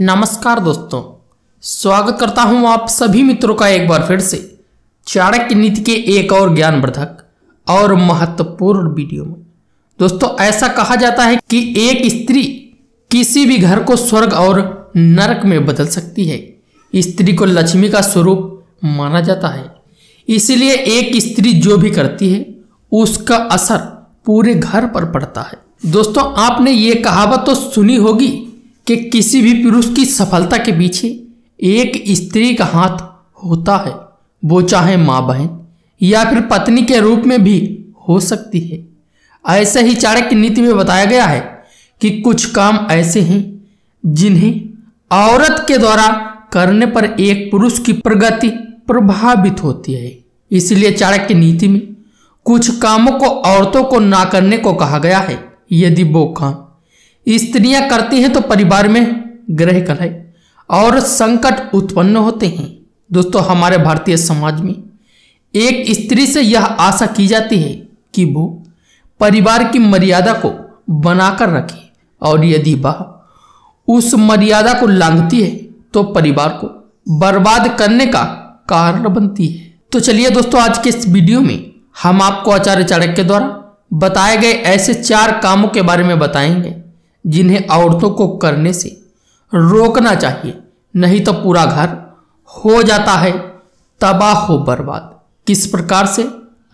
नमस्कार दोस्तों, स्वागत करता हूं आप सभी मित्रों का एक बार फिर से चाणक्य नीति के एक और ज्ञानवर्धक और महत्वपूर्ण वीडियो में। दोस्तों, ऐसा कहा जाता है कि एक स्त्री किसी भी घर को स्वर्ग और नरक में बदल सकती है। स्त्री को लक्ष्मी का स्वरूप माना जाता है, इसलिए एक स्त्री जो भी करती है उसका असर पूरे घर पर पड़ता है। दोस्तों, आपने ये कहावत तो सुनी होगी कि किसी भी पुरुष की सफलता के पीछे एक स्त्री का हाथ होता है, वो चाहे माँ, बहन या फिर पत्नी के रूप में भी हो सकती है। ऐसे ही चाणक्य नीति में बताया गया है कि कुछ काम ऐसे हैं जिन्हें औरत के द्वारा करने पर एक पुरुष की प्रगति प्रभावित होती है। इसलिए चाणक्य नीति में कुछ कामों को औरतों को ना करने को कहा गया है। यदि वो काम स्त्रियां करती हैं तो परिवार में ग्रह कलह और संकट उत्पन्न होते हैं। दोस्तों, हमारे भारतीय समाज में एक स्त्री से यह आशा की जाती है कि वो परिवार की मर्यादा को बनाकर रखे, और यदि वह उस मर्यादा को लांघती है तो परिवार को बर्बाद करने का कारण बनती है। तो चलिए दोस्तों, आज के इस वीडियो में हम आपको आचार्य चाणक्य द्वारा बताए गए ऐसे चार कामों के बारे में बताएंगे जिन्हें औरतों को करने से रोकना चाहिए, नहीं तो पूरा घर हो जाता है तबाह हो बर्बाद। किस प्रकार से,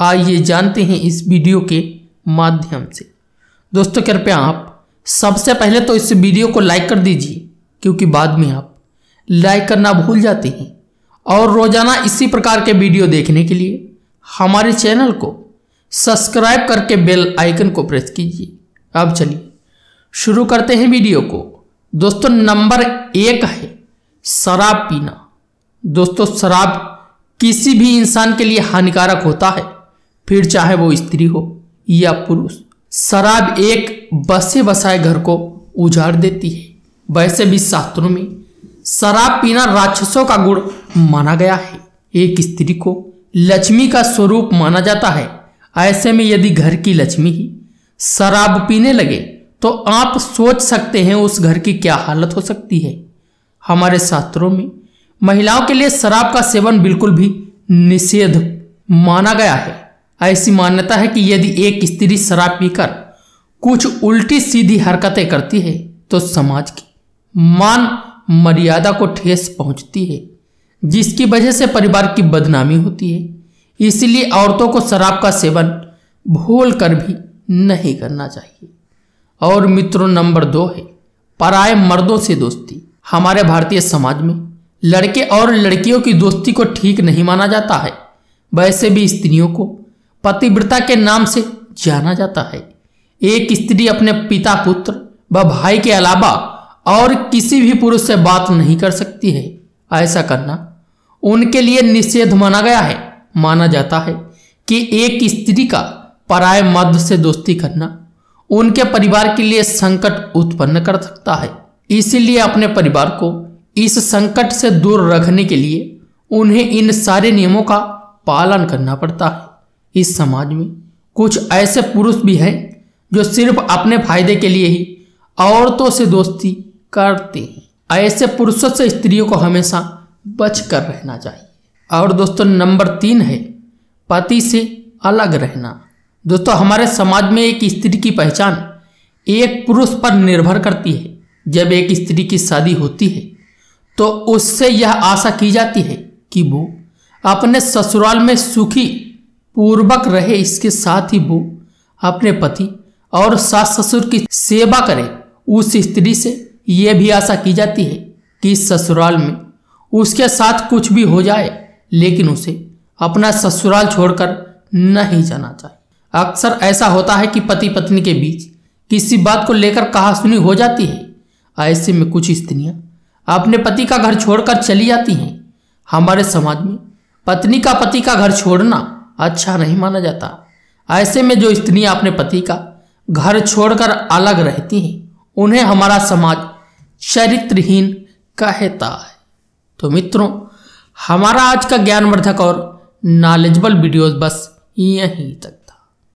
आइए जानते हैं इस वीडियो के माध्यम से। दोस्तों, कृपया आप सबसे पहले तो इस वीडियो को लाइक कर दीजिए, क्योंकि बाद में आप लाइक करना भूल जाते हैं। और रोजाना इसी प्रकार के वीडियो देखने के लिए हमारे चैनल को सब्सक्राइब करके बेल आइकन को प्रेस कीजिए। अब चलिए शुरू करते हैं वीडियो को। दोस्तों, नंबर एक है शराब पीना। दोस्तों, शराब किसी भी इंसान के लिए हानिकारक होता है, फिर चाहे वो स्त्री हो या पुरुष। शराब एक बसे बसाए घर को उजाड़ देती है। वैसे भी शास्त्रों में शराब पीना राक्षसों का गुण माना गया है। एक स्त्री को लक्ष्मी का स्वरूप माना जाता है। ऐसे में यदि घर की लक्ष्मी ही शराब पीने लगे तो आप सोच सकते हैं उस घर की क्या हालत हो सकती है। हमारे शास्त्रों में महिलाओं के लिए शराब का सेवन बिल्कुल भी निषेध माना गया है। ऐसी मान्यता है कि यदि एक स्त्री शराब पीकर कुछ उल्टी सीधी हरकतें करती है तो समाज की मान मर्यादा को ठेस पहुंचती है, जिसकी वजह से परिवार की बदनामी होती है। इसलिए औरतों को शराब का सेवन भूल कर भी नहीं करना चाहिए। और मित्रों, नंबर दो है पराये मर्दों से दोस्ती। हमारे भारतीय समाज में लड़के और लड़कियों की दोस्ती को ठीक नहीं माना जाता है। वैसे भी स्त्रियों को पतिव्रता के नाम से जाना जाता है। एक स्त्री अपने पिता, पुत्र व भाई के अलावा और किसी भी पुरुष से बात नहीं कर सकती है। ऐसा करना उनके लिए निषेध माना गया है। माना जाता है कि एक स्त्री का पराये मर्द से दोस्ती करना उनके परिवार के लिए संकट उत्पन्न कर सकता है। इसीलिए अपने परिवार को इस संकट से दूर रखने के लिए उन्हें इन सारे नियमों का पालन करना पड़ता है। इस समाज में कुछ ऐसे पुरुष भी हैं जो सिर्फ अपने फायदे के लिए ही औरतों से दोस्ती करते हैं। ऐसे पुरुषों से स्त्रियों को हमेशा बचकर रहना चाहिए। और दोस्तों, नंबर तीन है पति से अलग रहना। दोस्तों, हमारे समाज में एक स्त्री की पहचान एक पुरुष पर निर्भर करती है। जब एक स्त्री की शादी होती है तो उससे यह आशा की जाती है कि वो अपने ससुराल में सुखी पूर्वक रहे। इसके साथ ही वो अपने पति और सास ससुर की सेवा करे। उस स्त्री से यह भी आशा की जाती है कि ससुराल में उसके साथ कुछ भी हो जाए, लेकिन उसे अपना ससुराल छोड़कर नहीं जाना चाहिए। अक्सर ऐसा होता है कि पति पत्नी के बीच किसी बात को लेकर कहासुनी हो जाती है। ऐसे में कुछ स्त्रियां अपने पति का घर छोड़कर चली जाती हैं। हमारे समाज में पत्नी का घर छोड़ना अच्छा नहीं माना जाता। ऐसे में जो स्त्रियां अपने पति का घर छोड़कर अलग रहती हैं उन्हें हमारा समाज चरित्रहीन कहता है। तो मित्रों, हमारा आज का ज्ञानवर्धक और नॉलेजेबल वीडियोज बस यहीं तक।